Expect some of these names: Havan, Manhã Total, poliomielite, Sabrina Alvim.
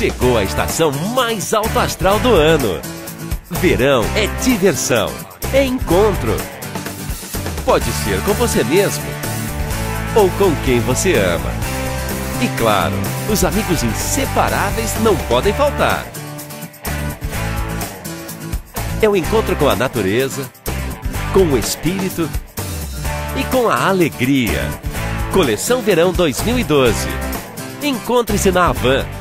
Chegou a estação mais alto astral do ano. Verão é diversão, é encontro. Pode ser com você mesmo ou com quem você ama. E claro, os amigos inseparáveis não podem faltar. É um encontro com a natureza, com o espírito e com a alegria. Coleção Verão 2012. Encontre-se na Havan.